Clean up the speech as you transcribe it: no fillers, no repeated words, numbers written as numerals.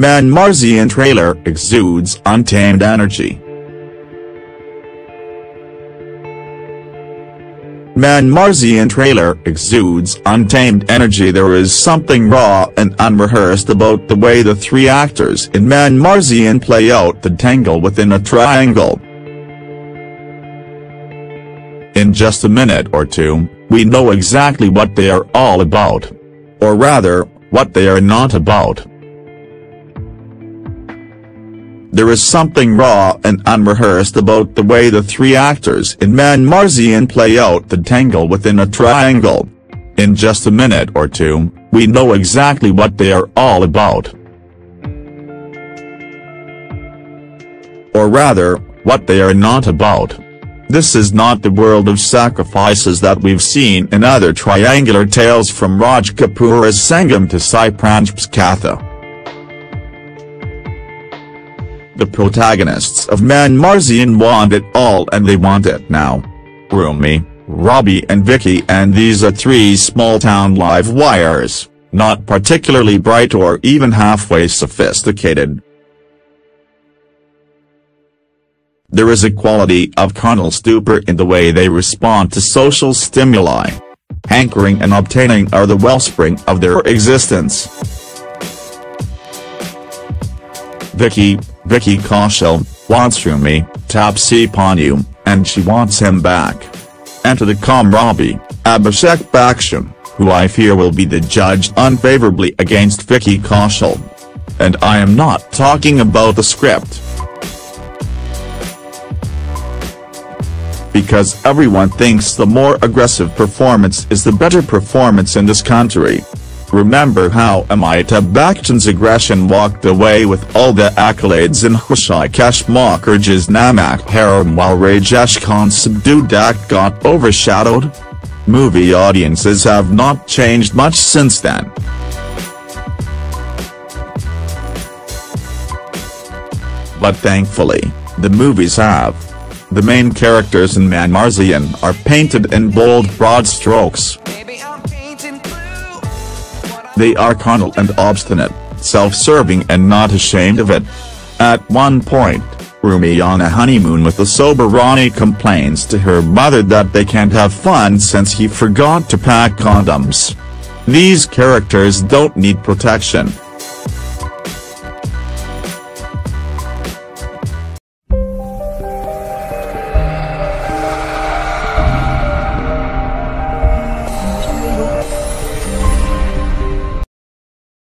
Manmarziyan trailer exudes untamed energy. Manmarziyan trailer exudes untamed energy. There is something raw and unrehearsed about the way the three actors in Manmarziyan play out the tangle within a triangle. In just a minute or two, we know exactly what they are all about. Or rather, what they are not about. There is something raw and unrehearsed about the way the three actors in Manmarziyan play out the tangle within a triangle. In just a minute or two, we know exactly what they are all about. Or rather, what they are not about. This is not the world of sacrifices that we've seen in other triangular tales from Raj Kapoor's Sangam to Sai Pranjap's Katha. The protagonists of Manmarziyan want it all and they want it now. Rumi, Robbie and Vicky, and these are three small-town live wires, not particularly bright or even halfway sophisticated. There is a quality of carnal stupor in the way they respond to social stimuli. Hankering and obtaining are the wellspring of their existence. Vicky Kaushal wants Rumi, Taapsee Pannu, and she wants him back. Enter the calm Robbie, Abhishek Bachchan, who I fear will be the judge unfavorably against Vicky Kaushal. And I am not talking about the script. Because everyone thinks the more aggressive performance is the better performance in this country. Remember how Amita Bachchan's aggression walked away with all the accolades in Hushikesh Mukherjee's Namak Haram, while Rajesh Khan's subdued act got overshadowed? Movie audiences have not changed much since then. But thankfully, the movies have. The main characters in Manmarziyan are painted in bold, broad strokes. They are carnal and obstinate, self-serving and not ashamed of it. At one point, Rumi on a honeymoon with a sober Ronnie complains to her mother that they can't have fun since he forgot to pack condoms. These characters don't need protection.